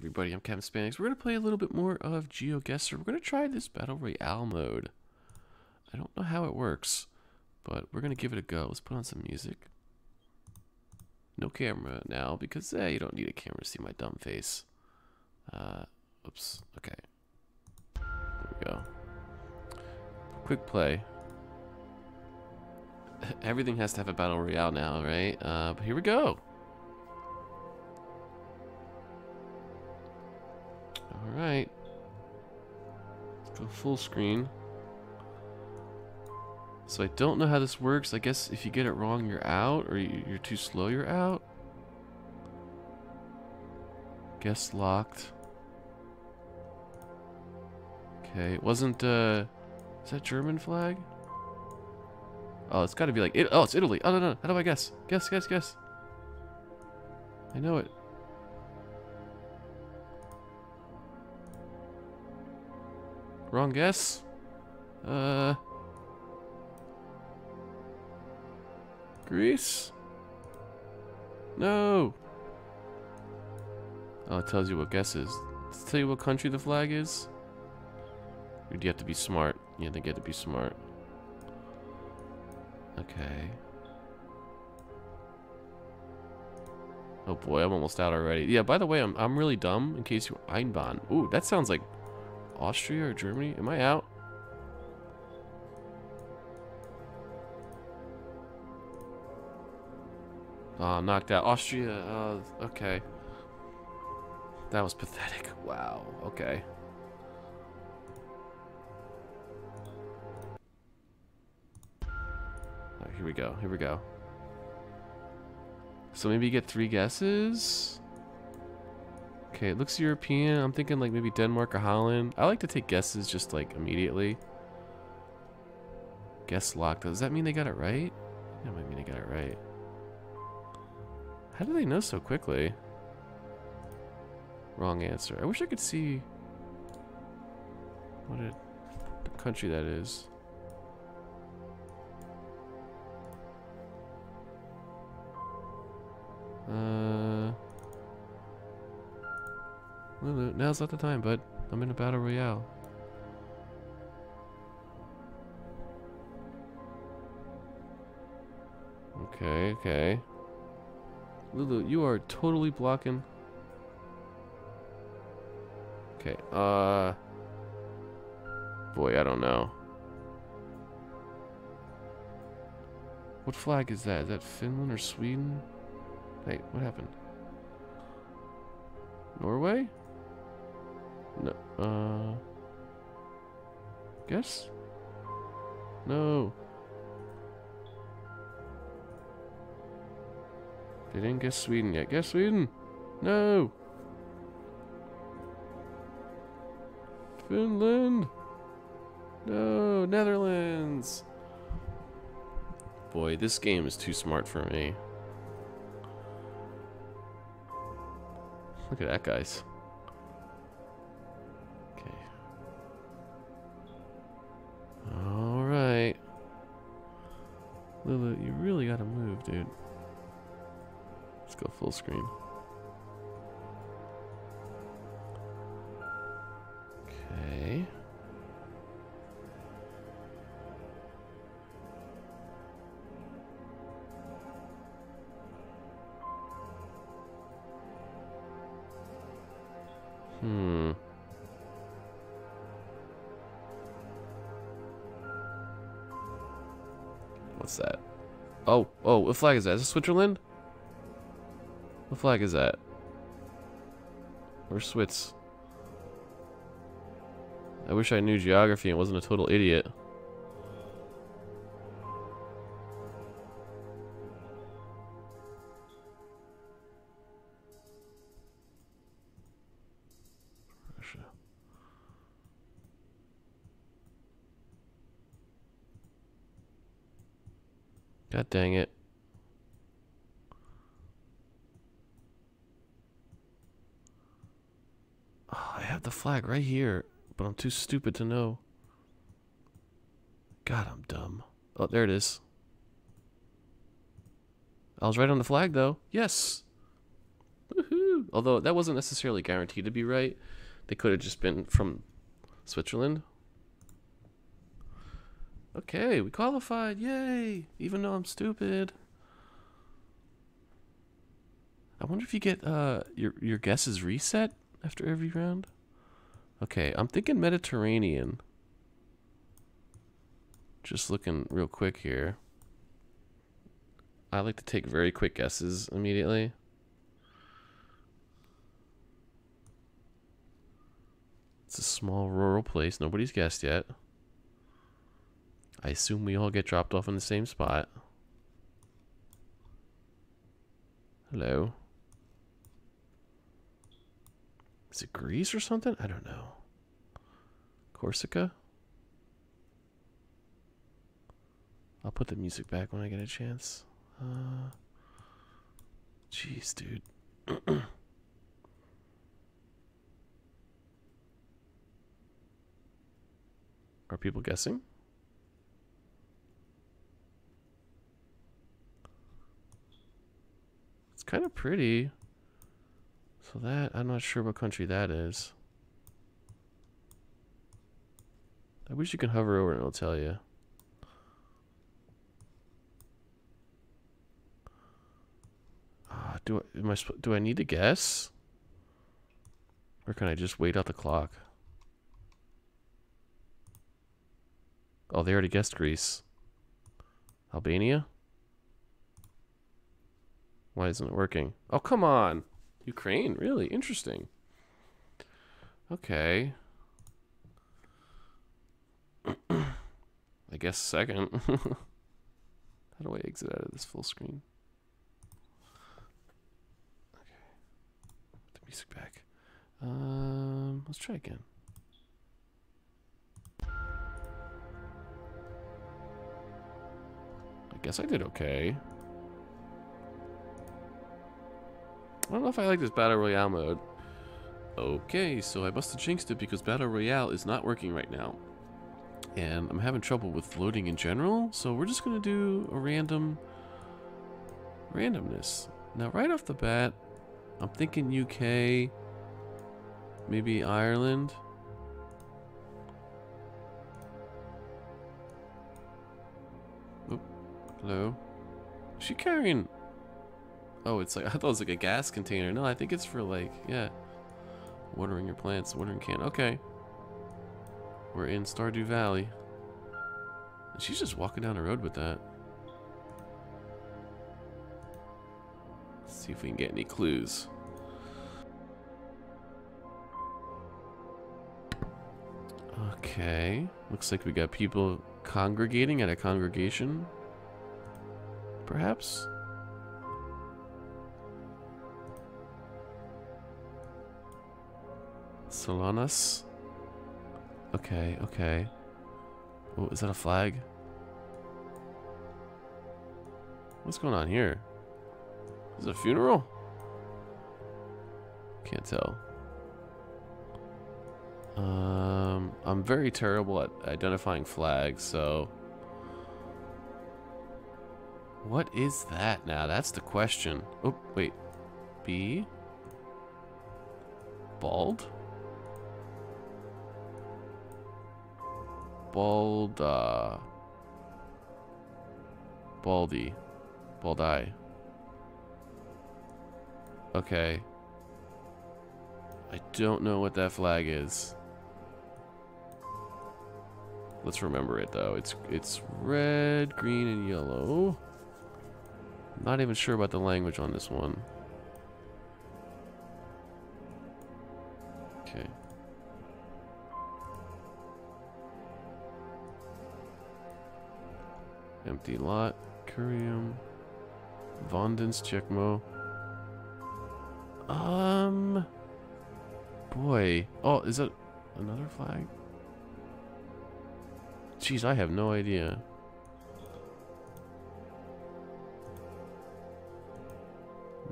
everybody, I'm Kevin Spanix. We're going to play a little bit more of GeoGuessr. We're going to try this Battle Royale mode. I don't know how it works, but we're going to give it a go. Let's put on some music. No camera now, because you don't need a camera to see my dumb face. Oops, okay. There we go. Quick play. Everything has to have a Battle Royale now, right? But here we go. Alright. Let's go full screen. So I don't know how this works. I guess if you get it wrong, you're out. Or you're too slow, you're out. Guess locked. Okay, it wasn't, is that German flag? Oh, it's gotta be like, oh, it's Italy. Oh, no. How do I guess? Guess. I know it. Wrong guess. Greece? No. Oh, it tells you what guess is. Does it tell you what country the flag is? Or do you have to be smart? Yeah, they get to be smart. Okay. Oh boy, I'm almost out already. Yeah, by the way, I'm really dumb in case you Einbahn. Ooh, that sounds like Austria or Germany? Am I out? Oh, knocked out. Austria, okay. That was pathetic. Wow, okay. Alright, here we go. So maybe you get three guesses? Okay, it looks European. I'm thinking like maybe Denmark or Holland. I like to take guesses just like immediately. Guess locked. Does that mean they got it right? That might mean they got it right. How do they know so quickly? Wrong answer. I wish I could see what the country that is. Now's not the time, bud. I'm in a battle royale. Okay. Lulu, you are totally blocking. Okay, boy, I don't know. What flag is that? Is that Finland or Sweden? Hey, what happened? Norway? No, guess? No. They didn't guess Sweden yet. Guess Sweden? No. Finland? No. Netherlands. Boy, this game is too smart for me. Look at that, guys. Lulu, you really gotta move, dude. Let's go full screen. Okay. What's that? Oh, what flag is that? Is it Switzerland? What flag is that? Where's Swiss? I wish I knew geography and wasn't a total idiot. God dang it. Oh, I have the flag right here, but I'm too stupid to know. God, I'm dumb. Oh, there it is. I was right on the flag, though. Yes! Woohoo! although that wasn't necessarily guaranteed to be right. They could have just been from Switzerland. Okay, we qualified, yay, even though I'm stupid. I wonder if you get your guesses reset after every round. Okay, I'm thinking Mediterranean. Just looking real quick here. I like to take very quick guesses immediately. It's a small rural place. Nobody's guessed yet. I assume we all get dropped off in the same spot. Hello. Is it Greece or something? I don't know. Corsica? I'll put the music back when I get a chance. Jeez, dude. Are people guessing? It's kind of pretty. So that, I'm not sure what country that is. I wish you could hover over and it'll tell you. Do I need to guess? Or can I just wait out the clock? Oh, they already guessed Greece. Albania? Why isn't it working? Oh, come on! Ukraine, really? Interesting. Okay. I guess second. How do I exit out of this full screen? Okay. Put the music back. Let's try again. I guess I did okay. I don't know if I like this Battle Royale mode. Okay, so I must have jinxed it because Battle Royale is not working right now. And I'm having trouble with loading in general, so we're just going to do a randomness. Now, right off the bat, I'm thinking UK, maybe Ireland. Oop, hello. Is she carrying... Oh, it's like, I thought it was like a gas container. No, I think it's for like, yeah, watering your plants, watering can. Okay. We're in Stardew Valley. And she's just walking down the road with that. Let's see if we can get any clues. Okay. Looks like we got people congregating at a congregation. Perhaps? Solanas. Okay, okay. Oh, is that a flag? What's going on here? Is it a funeral? Can't tell. I'm very terrible at identifying flags, so... What is that now? That's the question. Oh, wait. B? Bald? Baldi. Okay. I don't know what that flag is. Let's remember it though. It's red, green, and yellow. I'm not even sure about the language on this one. Okay. Empty lot, curium, Vondens, Checkmo. Boy. Oh, is that another flag? Jeez, I have no idea.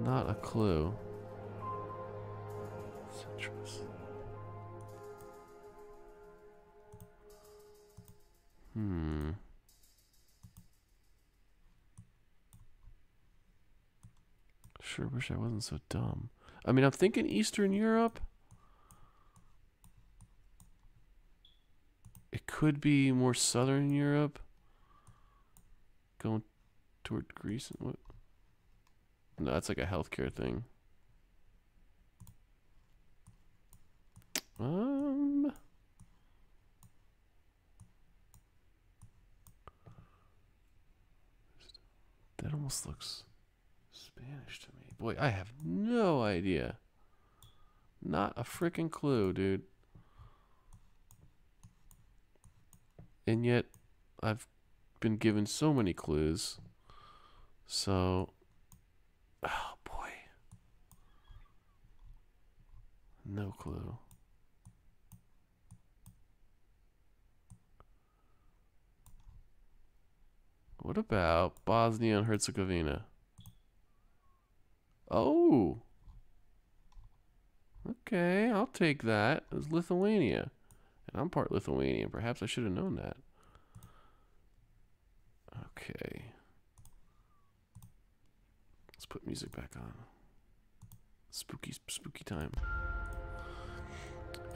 Not a clue. Citrus. Hmm. Sure wish I wasn't so dumb. I mean, I'm thinking Eastern Europe. It could be more Southern Europe. Going toward Greece and what? No, that's like a healthcare thing. That almost looks Spanish to me. Boy, I have no idea. Not a freaking clue, dude. And yet, I've been given so many clues. So, oh boy. No clue. What about Bosnia and Herzegovina? Oh. Okay, I'll take that. It was Lithuania. And I'm part Lithuanian. Perhaps I should have known that. Okay. Let's put music back on. Spooky, spooky time.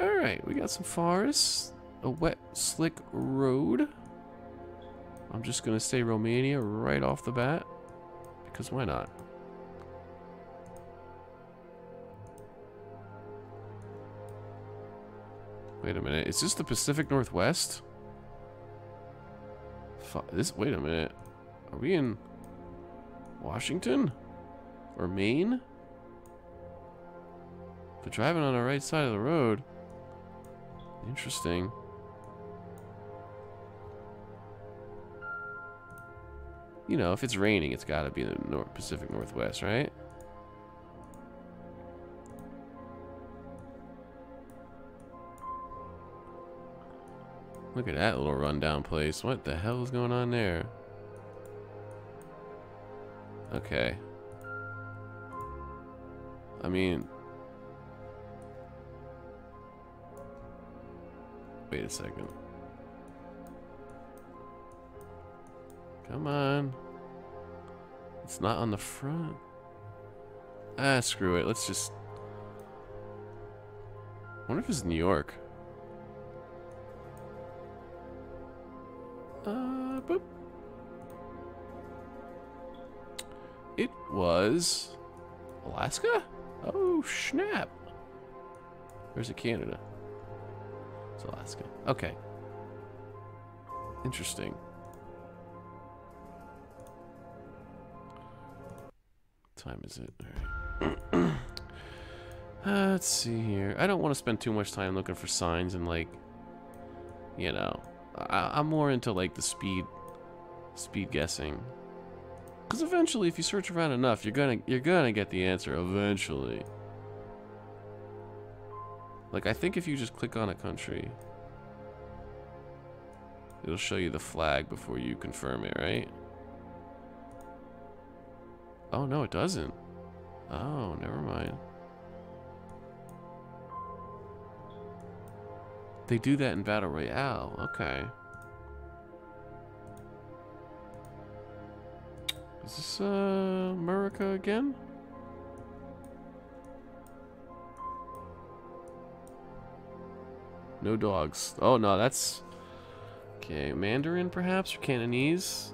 Alright, we got some forests. A wet, slick road. I'm just going to say Romania right off the bat, because why not? Wait a minute, is this the Pacific Northwest? Wait a minute, are we in Washington? Or Maine? They're driving on the right side of the road. Interesting. You know, if it's raining, it's got to be in the Pacific Northwest, right? Look at that little rundown place. What the hell is going on there? Okay. I mean... wait a second. Come on. It's not on the front. Ah, screw it. Let's just... I wonder if it's New York. Boop. It was... Alaska? Oh, snap. Or is it Canada? It's Alaska. Okay. Interesting. Time is it? All right. Let's see here. I don't want to spend too much time looking for signs and like, you know, I'm more into like the speed guessing. Because eventually, if you search around enough, you're gonna get the answer eventually. Like I think if you just click on a country, it'll show you the flag before you confirm it, right? Oh, no, it doesn't. Oh, never mind. They do that in Battle Royale. Okay. Is this America again? No dogs. Oh, no, that's... okay, Mandarin, perhaps, or Cantonese?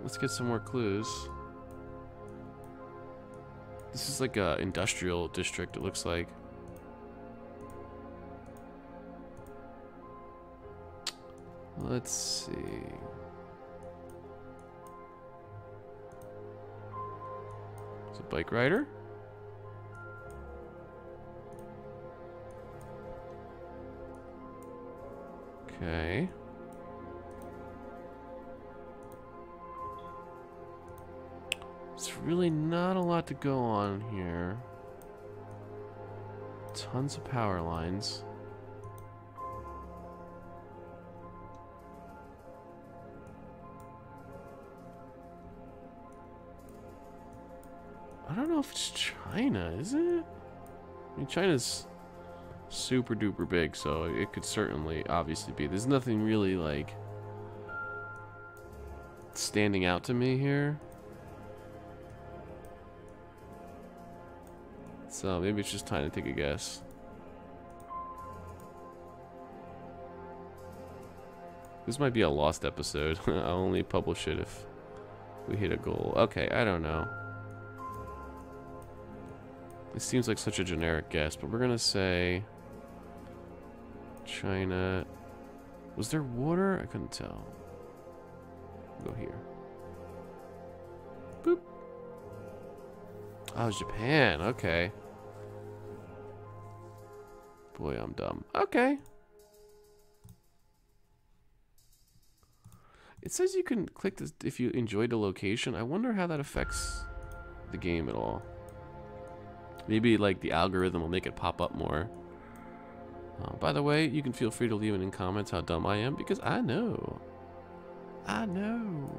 Let's get some more clues. This is like a industrial district, it looks like. Let's see. Is it bike rider? Okay. Really not a lot to go on here. Tons of power lines. I don't know if it's China, is it? I mean, China's super duper big, so it could certainly obviously be. There's nothing really like standing out to me here. So maybe it's just time to take a guess. This might be a lost episode. I'll only publish it if we hit a goal. Okay, I don't know. It seems like such a generic guess, but we're gonna say China. Was there water? I couldn't tell. Go here. Boop. Oh, it's Japan. Okay. Boy, I'm dumb. Okay. It says you can click this if you enjoyed the location. I wonder how that affects the game at all. Maybe like the algorithm will make it pop up more. By the way, you can feel free to leave it in comments how dumb I am, because I know. I know.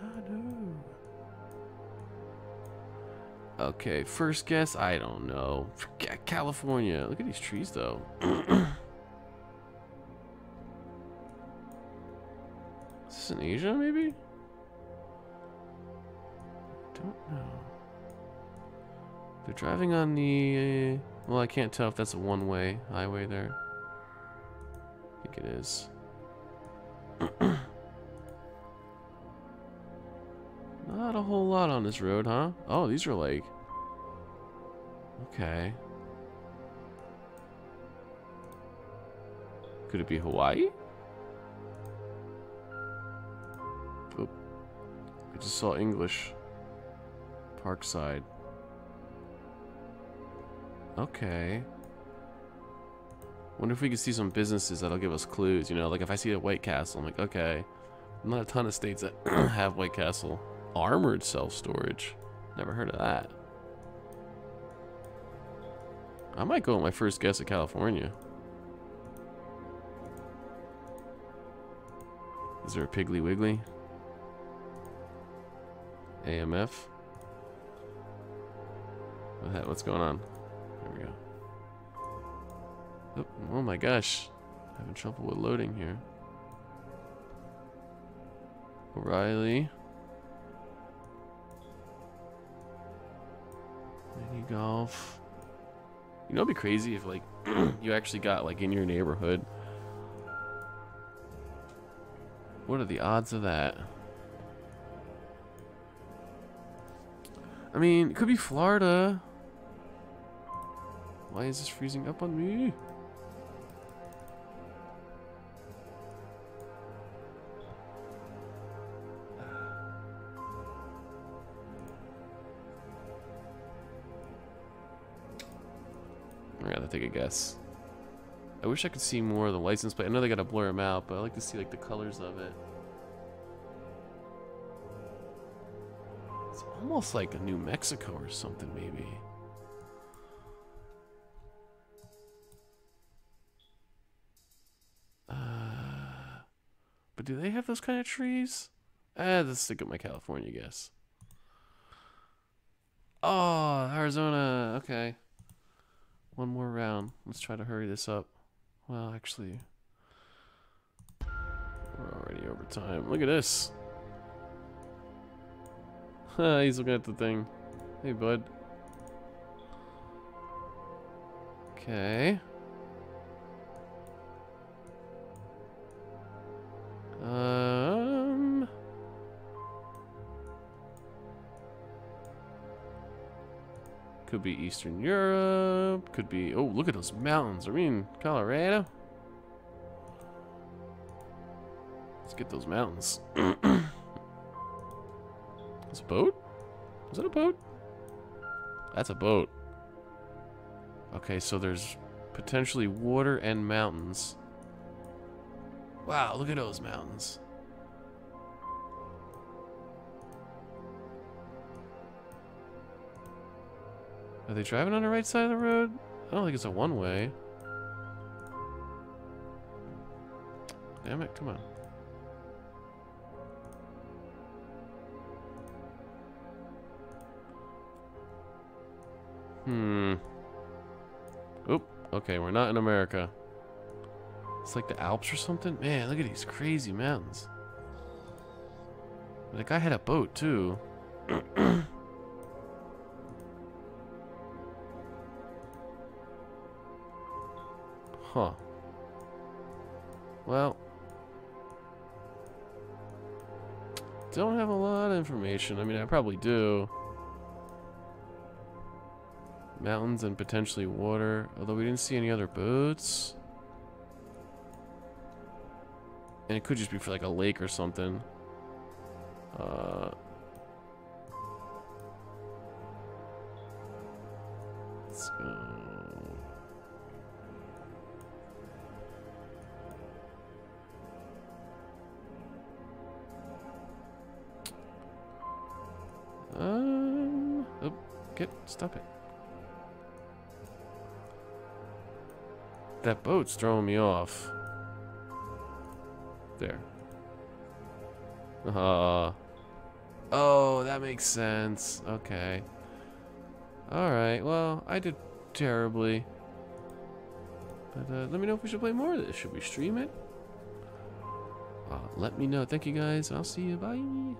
I know. Okay, first guess, I don't know. California. Look at these trees though. Is this in Asia maybe? Don't know. They're driving on the... well, I can't tell if that's a one-way highway there. I think it is. Not a whole lot on this road, huh? Oh, these are like... okay. Could it be Hawaii? Oop. I just saw English. Parkside. Okay. Wonder if we could see some businesses that'll give us clues, you know, like if I see a White Castle, I'm like, okay. Not a ton of states that have White Castle. Armored self-storage. Never heard of that. I might go with my first guess at California. Is there a Piggly Wiggly? AMF? What's going on? There we go. Oh my gosh. Having trouble with loading here. O'Reilly. Mini golf. You know, it'd be crazy if like you actually got like in your neighborhood. What are the odds of that? I mean, it could be Florida. Why is this freezing up on me? I gotta take a guess. I wish I could see more of the license plate. I know they gotta blur them out, but I like to see like the colors of it. It's almost like a New Mexico or something, maybe. But do they have those kind of trees? Let's stick with my California guess. Oh, Arizona. Okay. One more round. Let's try to hurry this up. Well, actually, we're already over time. Look at this. He's looking at the thing. Hey, bud. Okay. Could be Eastern Europe, could be, oh, look at those mountains. I mean, Colorado. Let's get those mountains. It's a boat? Is that a boat? That's a boat. Okay, so there's potentially water and mountains. Wow, look at those mountains. Are they driving on the right side of the road? I don't think it's a one-way. Damn it, come on. Oop, okay, we're not in America. It's like the Alps or something? Man, look at these crazy mountains. The guy had a boat, too. Huh. Well. Don't have a lot of information. I mean, I probably do. Mountains and potentially water. Although we didn't see any other boats. And it could just be for like a lake or something. Let's go. Oh, stop it. That boat's throwing me off. There. Oh, that makes sense. Okay. Alright, well, I did terribly. But let me know if we should play more of this. Should we stream it? Let me know. Thank you guys. I'll see you. Bye.